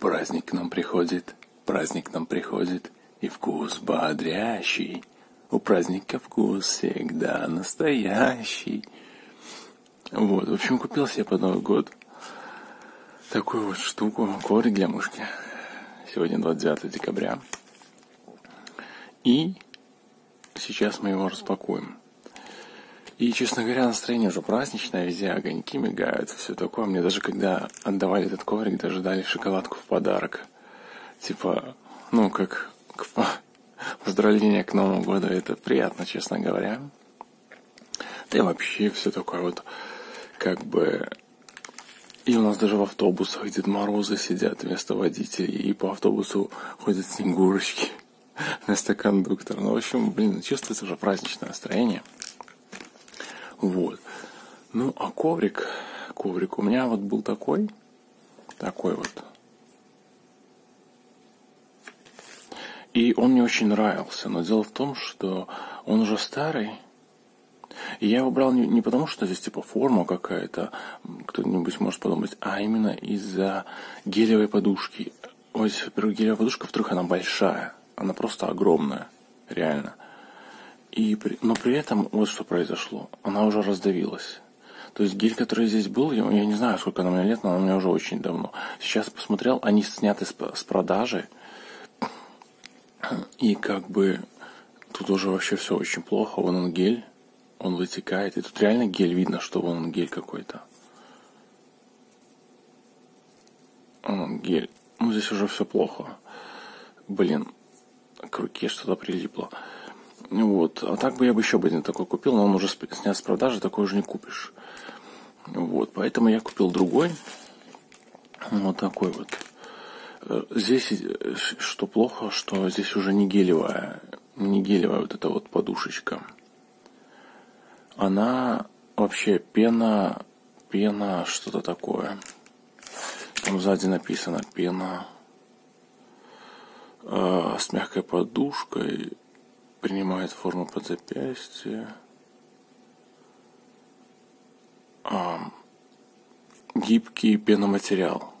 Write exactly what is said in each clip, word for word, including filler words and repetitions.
Праздник к нам приходит, праздник к нам приходит, и вкус бодрящий. У праздника вкус всегда настоящий. Вот, в общем, купил себе под Новый год такую вот штуку, коврик для мышки. Сегодня двадцать девятое декабря. И сейчас мы его распакуем. И, честно говоря, настроение уже праздничное, везде огоньки мигают, все такое. Мне даже, когда отдавали этот коврик, даже дали шоколадку в подарок. Типа, ну, как поздравление к Новому году, это приятно, честно говоря. Да и вообще все такое вот, как бы... И у нас даже в автобусах Дед Морозы сидят вместо водителей, и по автобусу ходят снегурочки вместо кондуктора. Ну, в общем, блин, чувствуется уже праздничное настроение. Вот. Ну, а коврик, коврик у меня вот был такой, такой вот. И он мне очень нравился, но дело в том, что он уже старый. И я его брал не, не потому, что здесь типа форма какая-то, кто-нибудь может подумать, а именно из-за гелевой подушки. Вот, во-первых, гелевая подушка, во-вторых, она большая, она просто огромная, реально. И при... Но при этом вот что произошло, она уже раздавилась. То есть гель, который здесь был, я, я не знаю, сколько она мне лет, но она у меня уже очень давно. Сейчас посмотрел, они сняты с, с продажи, и как бы тут уже вообще все очень плохо, вон он гель. Он вытекает. И тут реально гель видно, что вон он гель какой-то. Вон он гель. Ну, здесь уже все плохо. Блин, к руке что-то прилипло. Вот. А так бы я бы еще бы один такой купил, но он уже снят с продажи, такой уже не купишь. Вот. Поэтому я купил другой. Вот такой вот. Здесь что плохо, что здесь уже не гелевая. Не гелевая вот эта вот подушечка. Она вообще пена, пена, что-то такое. Там сзади написано пена э, с мягкой подушкой, принимает форму под запястье. Э, гибкий пеноматериал.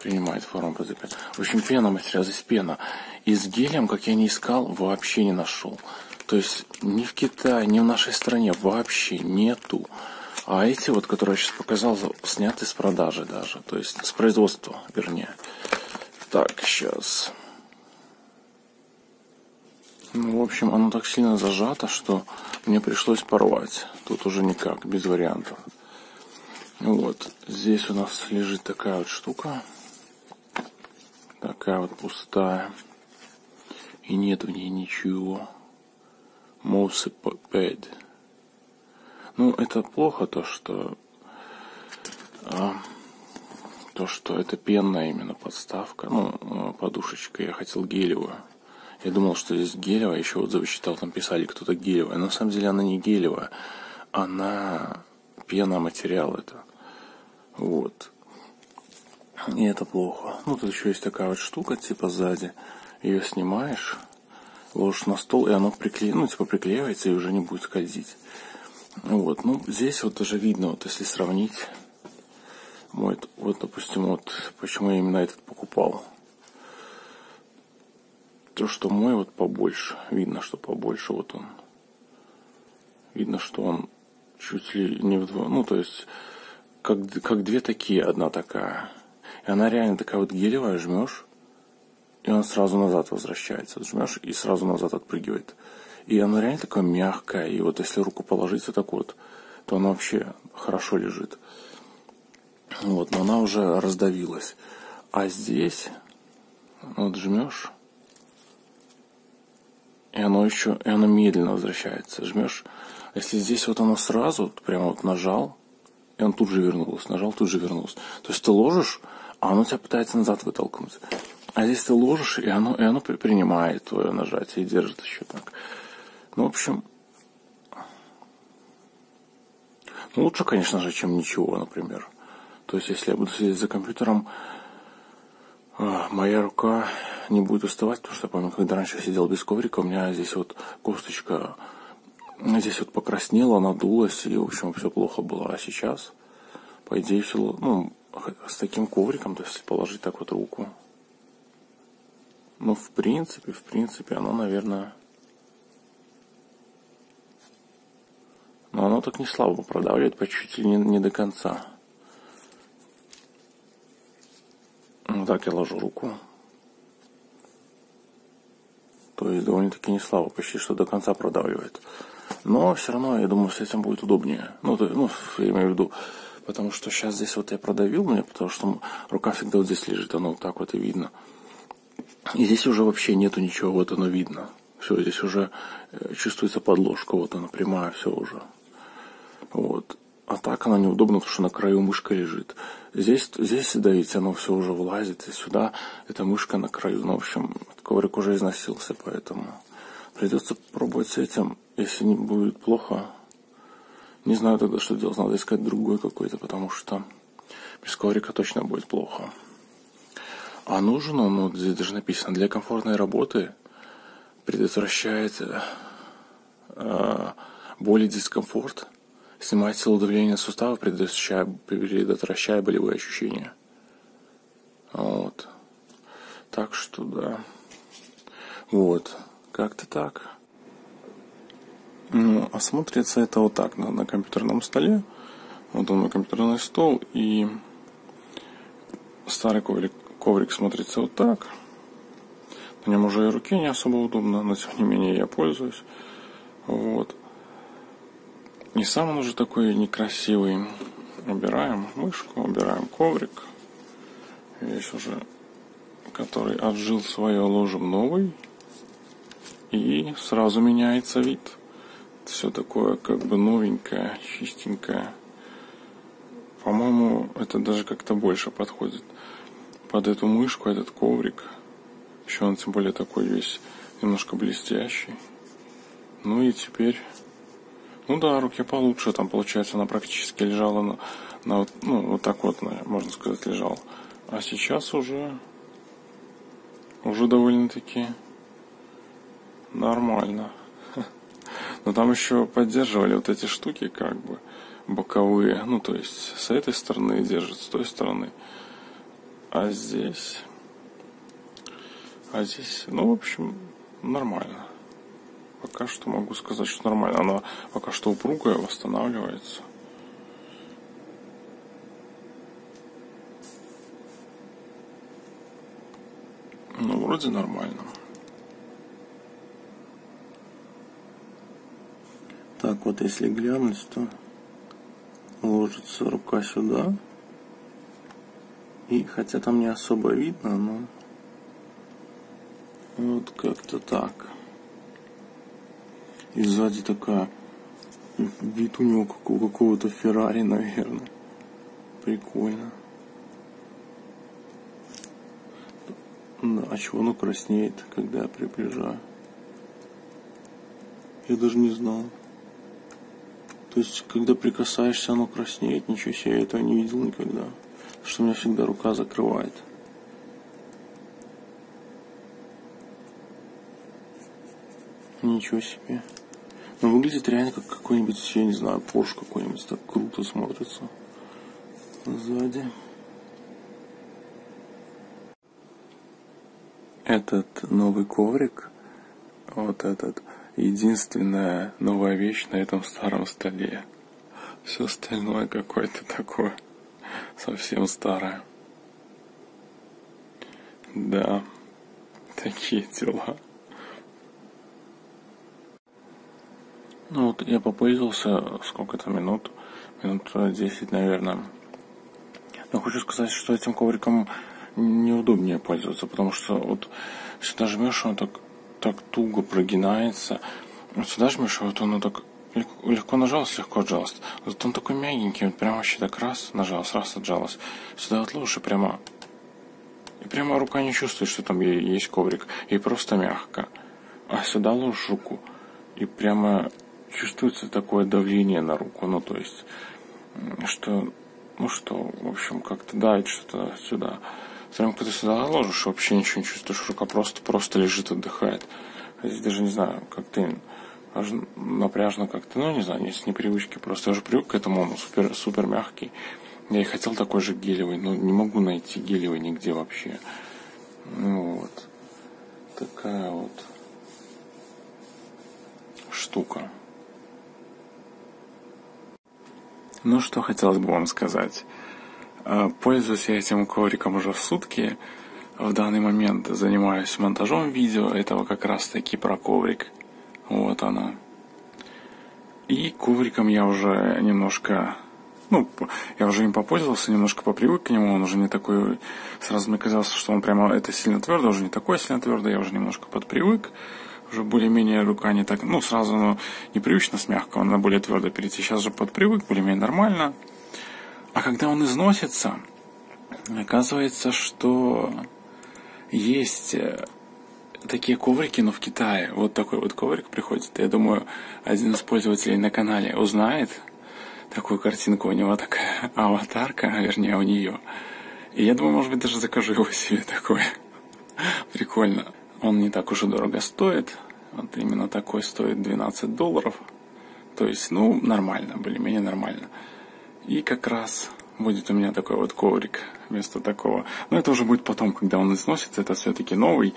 Принимает форму под запястье. В общем, пеноматериал, здесь пена. И с гелем, как я не искал, вообще не нашел. То есть ни в Китае, ни в нашей стране вообще нету. А эти вот, которые я сейчас показал, сняты с продажи даже. То есть с производства, вернее. Так, сейчас. Ну, в общем, оно так сильно зажато, что мне пришлось порвать. Тут уже никак, без вариантов. Вот. Здесь у нас лежит такая вот штука. Такая вот пустая. И нет в ней ничего. Mouse Pad. Ну, это плохо, то, что а, то, что это пенная именно подставка, ну, подушечка. Я хотел гелевую. Я думал, что здесь гелевая. Еще отзывы читал, там писали, кто-то гелевая. Но на самом деле она не гелевая. Она пена, материал это. Вот. И это плохо. Ну, тут еще есть такая вот штука, типа сзади. Ее снимаешь, ложишь на стол, и оно прикле... ну, типа приклеивается и уже не будет скользить. Вот, ну, здесь вот даже видно, вот если сравнить, вот, вот допустим, вот почему я именно этот покупал. То, что мой вот побольше, видно, что побольше, вот он. Видно, что он чуть ли не вдвое, ну, то есть, как, как две такие, одна такая. И она реально такая вот гелевая, жмешь. И он сразу назад возвращается. Жмешь и сразу назад отпрыгивает. И оно реально такое мягкое. И вот если руку положить вот так вот, то оно вообще хорошо лежит. Вот, но она уже раздавилась. А здесь вот жмешь, и оно еще и оно медленно возвращается. Жмешь. Если здесь вот оно сразу, прямо вот нажал, и он тут же вернулся. Нажал, тут же вернулся. То есть ты ложишь, а оно тебя пытается назад вытолкнуть. А здесь ты ложишь, и оно, и оно принимает твое нажатие и держит еще так. Ну, в общем, ну, лучше, конечно же, чем ничего, например. То есть, если я буду сидеть за компьютером, моя рука не будет уставать, потому что я помню, когда раньше я сидел без коврика, у меня здесь вот косточка, здесь вот покраснела, надулась, и, в общем, все плохо было. А сейчас, по идее, все, ну, с таким ковриком, то есть положить так вот руку. Ну, в принципе, в принципе, оно, наверное... Но оно так не слабо продавляет, чуть ли не, не до конца. Вот так я ложу руку. То есть довольно-таки не слабо, почти что до конца продавливает. Но все равно, я думаю, с этим будет удобнее. Ну, то, ну я имею в виду, потому что сейчас здесь вот я продавил мне, потому что рука всегда вот здесь лежит, оно вот так вот и видно. И здесь уже вообще нету ничего, вот оно видно. Все, здесь уже чувствуется подложка, вот она прямая, все уже. Вот. А так она неудобна, потому что на краю мышка лежит. Здесь, здесь давить, оно все уже влазит, и сюда эта мышка на краю. Ну, в общем, коврик уже износился, поэтому придется пробовать с этим. Если не будет плохо, не знаю тогда, что делать. Надо искать другой какой-то, потому что без коврика точно будет плохо. А нужен он, ну, здесь даже написано, для комфортной работы предотвращает э, боль и дискомфорт, снимает силу давления сустава, предотвращая, предотвращая болевые ощущения. Вот. Так что да. Вот. Как-то так. Ну, а смотрится это вот так на, на компьютерном столе. Вот он, на компьютерный стол, и старый коврик, коврик смотрится вот так. На нем уже и руки не особо удобно, но тем не менее я пользуюсь. Вот. И сам он уже такой некрасивый. Убираем мышку, убираем коврик. Весь уже, который отжил свое, ложим новый. И сразу меняется вид. Все такое как бы новенькое, чистенькое. По-моему, это даже как-то больше подходит под эту мышку, этот коврик. Еще он тем более такой весь немножко блестящий. Ну и теперь... Ну да, руки получше. Там, получается, она практически лежала на, на ну, вот так вот, можно сказать, лежала. А сейчас уже... Уже довольно-таки нормально. Но там еще поддерживали вот эти штуки, как бы, боковые. Ну, то есть, с этой стороны держит, с той стороны. А здесь... А здесь, ну, в общем, нормально. Пока что могу сказать, что нормально. Она пока что упругая, восстанавливается. Ну, вроде нормально. Так вот, если глянуть, то ложится рука сюда. И хотя там не особо видно, но... Вот как-то так. И сзади такая... Вид у него как у какого-то Феррари, наверное. Прикольно. Да, а чего оно краснеет, когда я приближаю? Я даже не знал. То есть, когда прикасаешься, оно краснеет. Ничего себе, я этого не видел никогда. Что у меня всегда рука закрывает. Ничего себе. Но выглядит реально как какой-нибудь, я не знаю, Порш какой-нибудь. Так круто смотрится. Сзади. Этот новый коврик, вот этот, единственная новая вещь на этом старом столе. Все остальное какое-то такое. Совсем старое. Да. Такие дела. Ну вот я попользовался сколько-то минут, минут десять, наверное. Но хочу сказать, что этим ковриком неудобнее пользоваться, потому что вот сюда жмешь, он так, так туго прогинается. Вот сюда жмешь, вот он так легко, легко нажалось, легко отжалось. Вот он такой мягенький, вот прям вообще так раз нажалось, раз отжалось. Сюда вот лучше прямо... И прямо рука не чувствует, что там есть коврик. И просто мягко. А сюда ложишь руку. И прямо... Чувствуется такое давление на руку, ну то есть, что, ну что, в общем, как-то давит что-то сюда. Прям когда сюда ложишь, вообще ничего не чувствуешь, рука просто, просто лежит, отдыхает. Здесь даже не знаю, как-то аж напряжно как-то, ну не знаю, с непривычки просто. Я уже привык к этому, он супер, супер мягкий. Я и хотел такой же гелевый, но не могу найти гелевый нигде вообще. Ну вот. Такая вот штука. Ну что хотелось бы вам сказать. Пользуюсь я этим ковриком уже в сутки. В данный момент занимаюсь монтажом видео. Этого как раз таки про коврик. Вот она. И ковриком я уже немножко... Ну, я уже им попользовался, немножко попривык к нему. Он уже не такой... Сразу мне казалось, что он прямо... Это сильно твердо, уже не такое сильно твердо. Я уже немножко подпривык. Уже более-менее рука не так... Ну, сразу ну, непривычно с мягкого на более твердо перейти. Сейчас же подпривык, более-менее нормально. А когда он износится, оказывается, что есть такие коврики, но в Китае. Вот такой вот коврик приходит. Я думаю, один из пользователей на канале узнает такую картинку. У него такая аватарка, вернее, у нее. И я думаю, может быть, даже закажу его себе такой. Прикольно. Он не так уж и дорого стоит. Вот именно такой стоит двенадцать долларов. То есть, ну, нормально, более-менее нормально. И как раз будет у меня такой вот коврик вместо такого. Но это уже будет потом, когда он износится. Это все-таки новый.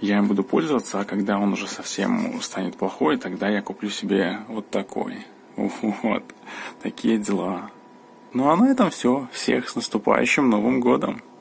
Я им буду пользоваться. А когда он уже совсем станет плохой, тогда я куплю себе вот такой. Вот. Такие дела. Ну а на этом все. Всех с наступающим Новым годом.